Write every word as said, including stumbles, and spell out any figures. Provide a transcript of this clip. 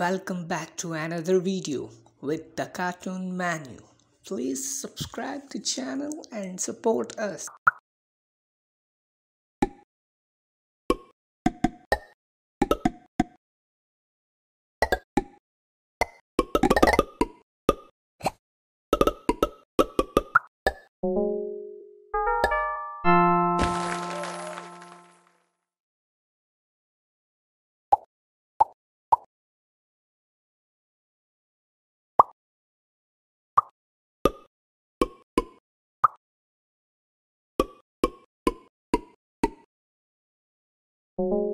Welcome back to another video with the Cartoon Manyo. Please subscribe to the channel and support us. Thank you.